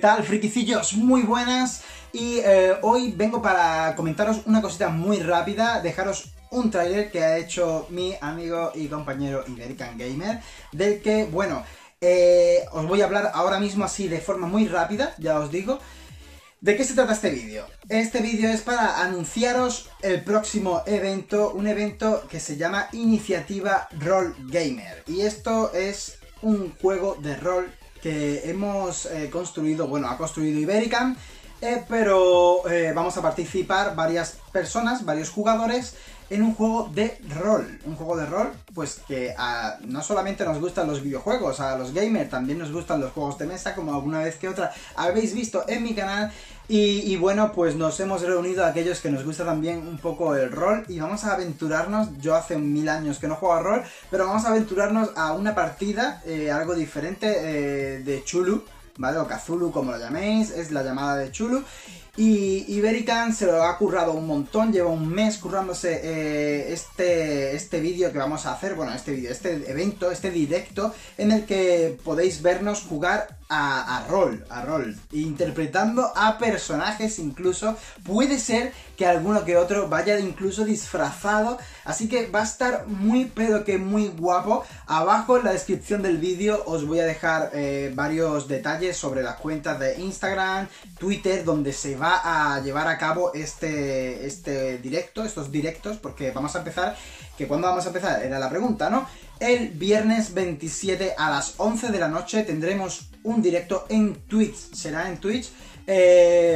tal, friquicillos? Muy buenas, y hoy vengo para comentaros una cosita muy rápida, dejaros un tráiler que ha hecho mi amigo y compañero Iberican Gamer, del que, bueno, os voy a hablar ahora mismo así de forma muy rápida, ya os digo. ¿De qué se trata este vídeo? Este vídeo es para anunciaros el próximo evento, un evento que se llama Iniciativa Rol Gamer. Y esto es un juego de rol que hemos construido, bueno, ha construido Iberican, pero vamos a participar varias personas, varios jugadores, en un juego de rol. Un juego de rol, pues que no solamente nos gustan los videojuegos, a los gamers también nos gustan los juegos de mesa, como alguna vez que otra habéis visto en mi canal. Y bueno, pues nos hemos reunido a aquellos que nos gusta también un poco el rol y vamos a aventurarnos. Yo hace 1000 años que no juego a rol, pero vamos a aventurarnos a una partida, algo diferente, de Cthulhu, ¿vale? O Cthulhu, como lo llaméis, es la llamada de Cthulhu. Y Iberican se lo ha currado un montón, lleva un mes currándose este vídeo que vamos a hacer, bueno, este evento, este directo, en el que podéis vernos jugar a rol, interpretando a personajes incluso. Puede ser que alguno que otro vaya incluso disfrazado, así que va a estar muy, pero que muy guapo. Abajo en la descripción del vídeo os voy a dejar varios detalles sobre las cuentas de Instagram, Twitter, donde se va a llevar a cabo este directo, estos directos, porque vamos a empezar, que cuando vamos a empezar era la pregunta, ¿no? El viernes 27 a las 11 de la noche tendremos un directo en Twitch, será en Twitch.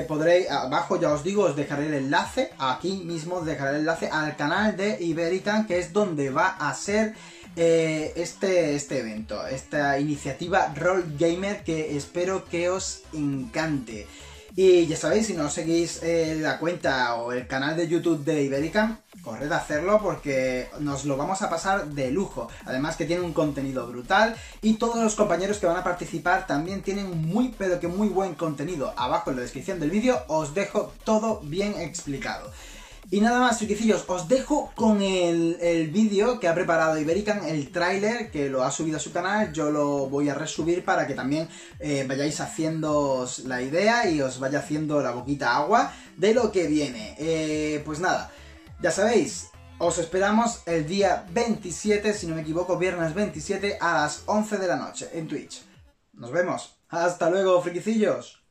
Podréis, abajo ya os digo, os dejaré el enlace, aquí mismo os dejaré el enlace al canal de Iberican, que es donde va a ser este evento, esta iniciativa Rol Gamer, que espero que os encante. Y ya sabéis, si no seguís la cuenta o el canal de YouTube de Iberican, corred a hacerlo porque nos lo vamos a pasar de lujo. Además que tiene un contenido brutal y todos los compañeros que van a participar también tienen muy, pero que muy buen contenido. Abajo en la descripción del vídeo os dejo todo bien explicado. Y nada más, friquicillos, os dejo con el vídeo que ha preparado Iberican, el tráiler, que lo ha subido a su canal. Yo lo voy a resubir para que también vayáis haciéndoos la idea y os vaya haciendo la boquita agua de lo que viene. Pues nada, ya sabéis, os esperamos el día 27, si no me equivoco, viernes 27 a las 11 de la noche en Twitch. Nos vemos. Hasta luego, friquicillos.